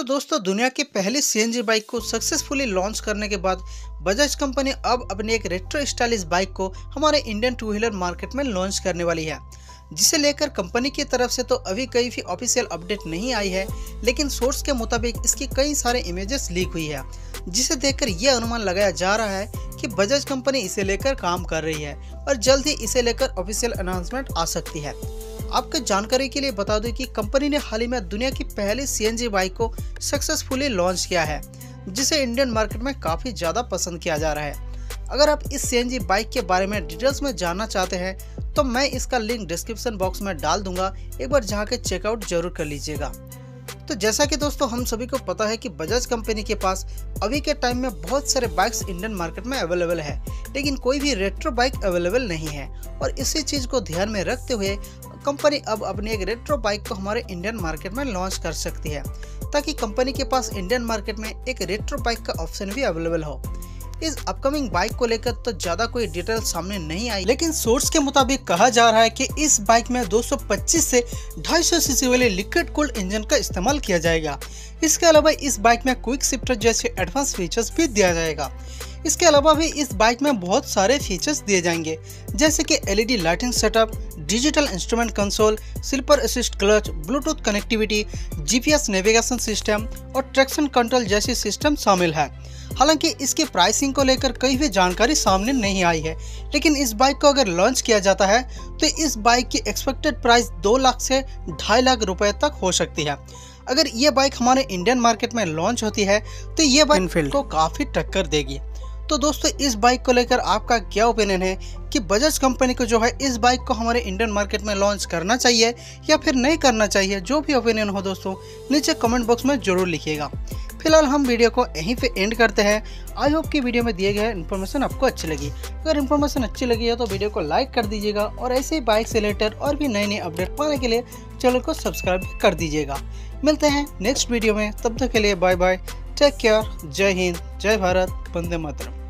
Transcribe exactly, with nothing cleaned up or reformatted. तो दोस्तों दुनिया की पहली सीएनजी बाइक को सक्सेसफुली लॉन्च करने के बाद बजाज कंपनी अब अपनी एक रेट्रो स्टाइलिश बाइक को हमारे इंडियन टू व्हीलर मार्केट में लॉन्च करने वाली है, जिसे लेकर कंपनी की तरफ से तो अभी कोई भी ऑफिशियल अपडेट नहीं आई है, लेकिन सोर्स के मुताबिक इसकी कई सारे इमेजेस लीक हुई है, जिसे देखकर यह अनुमान लगाया जा रहा है कि बजाज कंपनी इसे लेकर काम कर रही है और जल्द ही इसे लेकर ऑफिशियल अनाउंसमेंट आ सकती है। आपको जानकारी के लिए बता दूं कि कंपनी ने हाल ही में दुनिया की पहली सीएनजी बाइक को सक्सेसफुली लॉन्च किया है, जिसे इंडियन मार्केट में काफ़ी ज़्यादा पसंद किया जा रहा है। अगर आप इस सीएनजी बाइक के बारे में डिटेल्स में जानना चाहते हैं तो मैं इसका लिंक डिस्क्रिप्शन बॉक्स में डाल दूंगा, एक बार जाके चेकआउट जरूर कर लीजिएगा। तो जैसा कि दोस्तों हम सभी को पता है कि बजाज कंपनी के पास अभी के टाइम में बहुत सारे बाइक्स इंडियन मार्केट में अवेलेबल है, लेकिन कोई भी रेट्रो बाइक अवेलेबल नहीं है और इसी चीज़ को ध्यान में रखते हुए कंपनी अब अपनी एक रेट्रो बाइक को हमारे इंडियन मार्केट में लॉन्च कर सकती है, ताकि कंपनी के पास इंडियन मार्केट में एक रेट्रो बाइक का ऑप्शन भी अवेलेबल हो। इस अपकमिंग बाइक को लेकर तो ज़्यादा कोई डिटेल सामने नहीं आई, लेकिन सोर्स के मुताबिक कहा जा रहा है कि इस बाइक में दो सौ पच्चीस से दो सौ पचास सीसी वाले लिक्विड कूल्ड इंजन का इस्तेमाल किया जाएगा। इसके अलावा इस बाइक में क्विक शिफ्टर जैसे एडवांस फीचर्स भी दिया जाएगा। इसके अलावा भी इस बाइक में बहुत सारे फीचर्स दिए जाएंगे, जैसे कि LED lighting setup, digital instrument console, slipper assist clutch, Bluetooth connectivity, GPS navigation system और ट्रैक्शन कंट्रोल जैसी सिस्टम शामिल है। हालांकि इसकी प्राइसिंग को लेकर कई भी जानकारी सामने नहीं आई है, लेकिन इस बाइक को अगर लॉन्च किया जाता है तो इस बाइक की एक्सपेक्टेड प्राइस दो लाख से ढाई लाख रुपए तक हो सकती है। अगर ये बाइक हमारे इंडियन मार्केट में लॉन्च होती है तो ये बाइक एनफील्ड को काफ़ी टक्कर देगी। तो दोस्तों इस बाइक को लेकर आपका क्या ओपिनियन है कि बजाज कंपनी को जो है इस बाइक को हमारे इंडियन मार्केट में लॉन्च करना चाहिए या फिर नहीं करना चाहिए? जो भी ओपिनियन हो दोस्तों नीचे कमेंट बॉक्स में जरूर लिखिएगा। फिलहाल हम वीडियो को यहीं पे एंड करते हैं। आई होप कि वीडियो में दिए गए इन्फॉर्मेशन आपको अच्छी लगी। अगर इन्फॉर्मेशन अच्छी लगी है तो वीडियो को लाइक कर दीजिएगा और ऐसे ही बाइक से रिलेटेड और भी नए नए अपडेट पाने के लिए चैनल को सब्सक्राइब भी कर दीजिएगा। मिलते हैं नेक्स्ट वीडियो में, तब तक के लिए बाय बाय, टेक केयर, जय हिंद, जय भारत, वंदे मातरम।